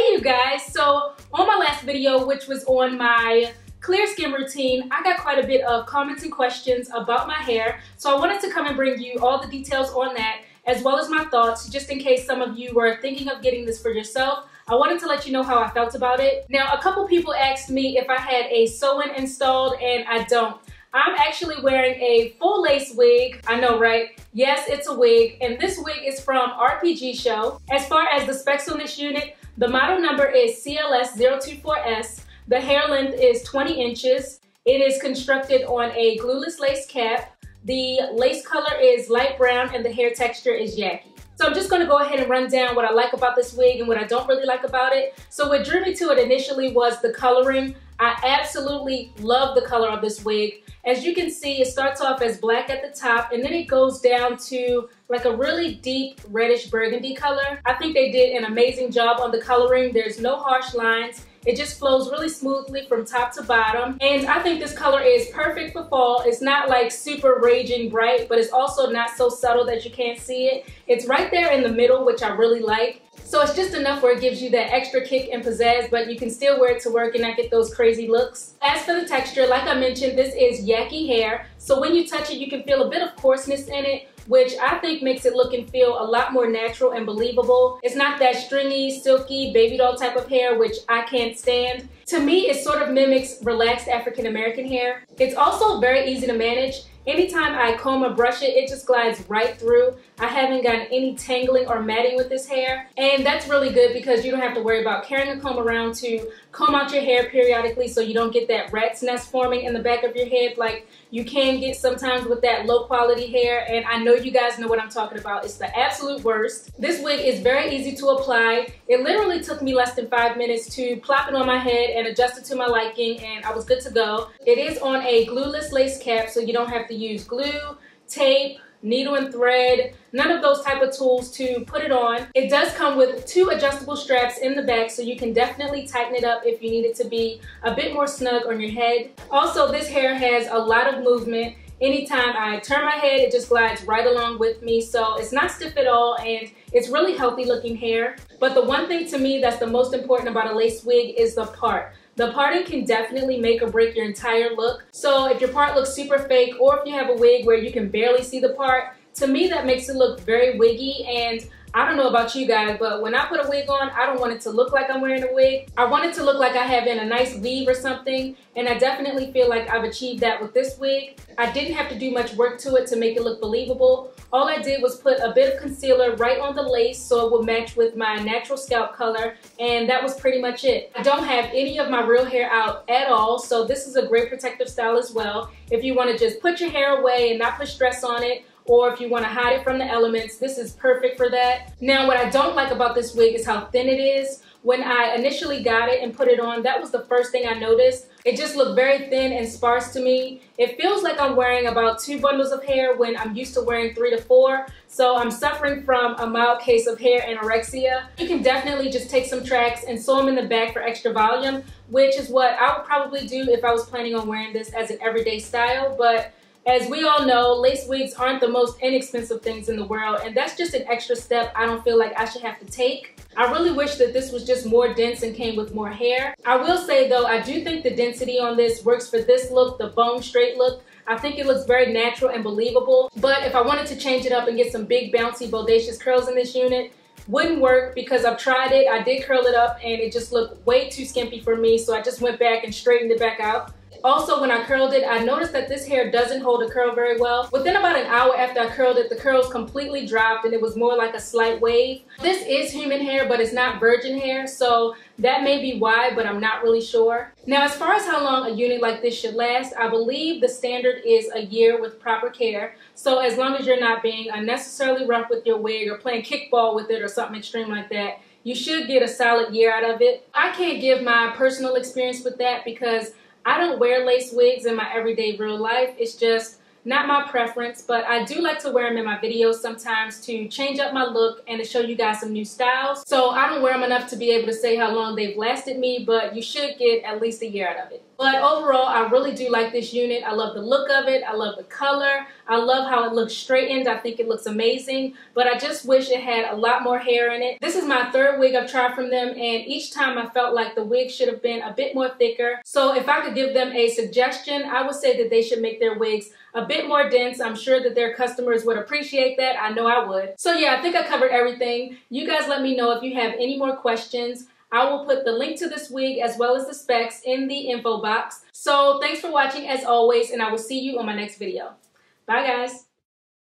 Hey you guys, so on my last video, which was on my clear skin routine, I got quite a bit of comments and questions about my hair, so I wanted to come and bring you all the details on that, as well as my thoughts, just in case some of you were thinking of getting this for yourself. I wanted to let you know how I felt about it. Now, a couple people asked me if I had a sew-in installed, and I don't. I'm actually wearing a full lace wig. I know, right? Yes, it's a wig, and this wig is from RPG Show. As far as the specs on this unit, the model number is CLS024S. The hair length is 20 inches. It is constructed on a glueless lace cap. The lace color is light brown, and the hair texture is yaki. So I'm just gonna go ahead and run down what I like about this wig and what I don't really like about it. So what drew me to it initially was the coloring. I absolutely love the color of this wig. As you can see, it starts off as black at the top, and then it goes down to like a really deep reddish burgundy color. I think they did an amazing job on the coloring. There's no harsh lines. It just flows really smoothly from top to bottom. And I think this color is perfect for fall. It's not like super raging bright, but it's also not so subtle that you can't see it. It's right there in the middle, which I really like. So it's just enough where it gives you that extra kick and pizzazz, but you can still wear it to work and not get those crazy looks. As for the texture, like I mentioned, this is yaki hair. So when you touch it, you can feel a bit of coarseness in it, which I think makes it look and feel a lot more natural and believable. It's not that stringy, silky, baby doll type of hair, which I can't stand. To me, it sort of mimics relaxed African American hair. It's also very easy to manage. Anytime I comb or brush it, it just glides right through. I haven't gotten any tangling or matting with this hair. And that's really good because you don't have to worry about carrying a comb around to comb out your hair periodically so you don't get that rat's nest forming in the back of your head like you can get sometimes with that low quality hair. And I know you guys know what I'm talking about. It's the absolute worst. This wig is very easy to apply. It literally took me less than 5 minutes to plop it on my head and adjust it to my liking, and I was good to go. It is on a glueless lace cap, so you don't have to use glue, tape, needle and thread, none of those type of tools to put it on. It does come with two adjustable straps in the back, so you can definitely tighten it up if you need it to be a bit more snug on your head. Also, this hair has a lot of movement. Anytime I turn my head, it just glides right along with me, so it's not stiff at all, and it's really healthy looking hair. But the one thing to me that's the most important about a lace wig is the part. The parting can definitely make or break your entire look. So if your part looks super fake, or if you have a wig where you can barely see the part, to me that makes it look very wiggy. And I don't know about you guys, but when I put a wig on, I don't want it to look like I'm wearing a wig. I want it to look like I have in a nice weave or something, and I definitely feel like I've achieved that with this wig. I didn't have to do much work to it to make it look believable. All I did was put a bit of concealer right on the lace so it would match with my natural scalp color, and that was pretty much it. I don't have any of my real hair out at all, so this is a great protective style as well. If you want to just put your hair away and not put stress on it, or if you want to hide it from the elements, this is perfect for that. Now, what I don't like about this wig is how thin it is. When I initially got it and put it on, that was the first thing I noticed. It just looked very thin and sparse to me. It feels like I'm wearing about 2 bundles of hair when I'm used to wearing 3 to 4. So I'm suffering from a mild case of hair anorexia. You can definitely just take some tracks and sew them in the back for extra volume, which is what I would probably do if I was planning on wearing this as an everyday style. But as we all know, lace wigs aren't the most inexpensive things in the world, and that's just an extra step I don't feel like I should have to take. I really wish that this was just more dense and came with more hair. I will say though, I do think the density on this works for this look, the bone straight look. I think it looks very natural and believable, but if I wanted to change it up and get some big, bouncy, bodacious curls in this unit, wouldn't work because I've tried it. I did curl it up and it just looked way too skimpy for me, so I just went back and straightened it back out. Also, when I curled it, I noticed that this hair doesn't hold a curl very well. Within about an hour after I curled it, the curls completely dropped and it was more like a slight wave. This is human hair, but it's not virgin hair, so that may be why, but I'm not really sure. Now, as far as how long a unit like this should last, I believe the standard is a year with proper care. So as long as you're not being unnecessarily rough with your wig or playing kickball with it or something extreme like that, you should get a solid year out of it. I can't give my personal experience with that because I don't wear lace wigs in my everyday real life. It's just not my preference, but I do like to wear them in my videos sometimes to change up my look and to show you guys some new styles. So I don't wear them enough to be able to say how long they've lasted me, but you should get at least a year out of it. But overall, I really do like this unit. I love the look of it. I love the color. I love how it looks straightened. I think it looks amazing. But I just wish it had a lot more hair in it. This is my third wig I've tried from them, and each time I felt like the wig should have been a bit more thicker. So if I could give them a suggestion, I would say that they should make their wigs a bit more dense. I'm sure that their customers would appreciate that. I know I would. So yeah, I think I covered everything. You guys let me know if you have any more questions. I will put the link to this wig as well as the specs in the info box. So thanks for watching as always, and I will see you on my next video. Bye guys.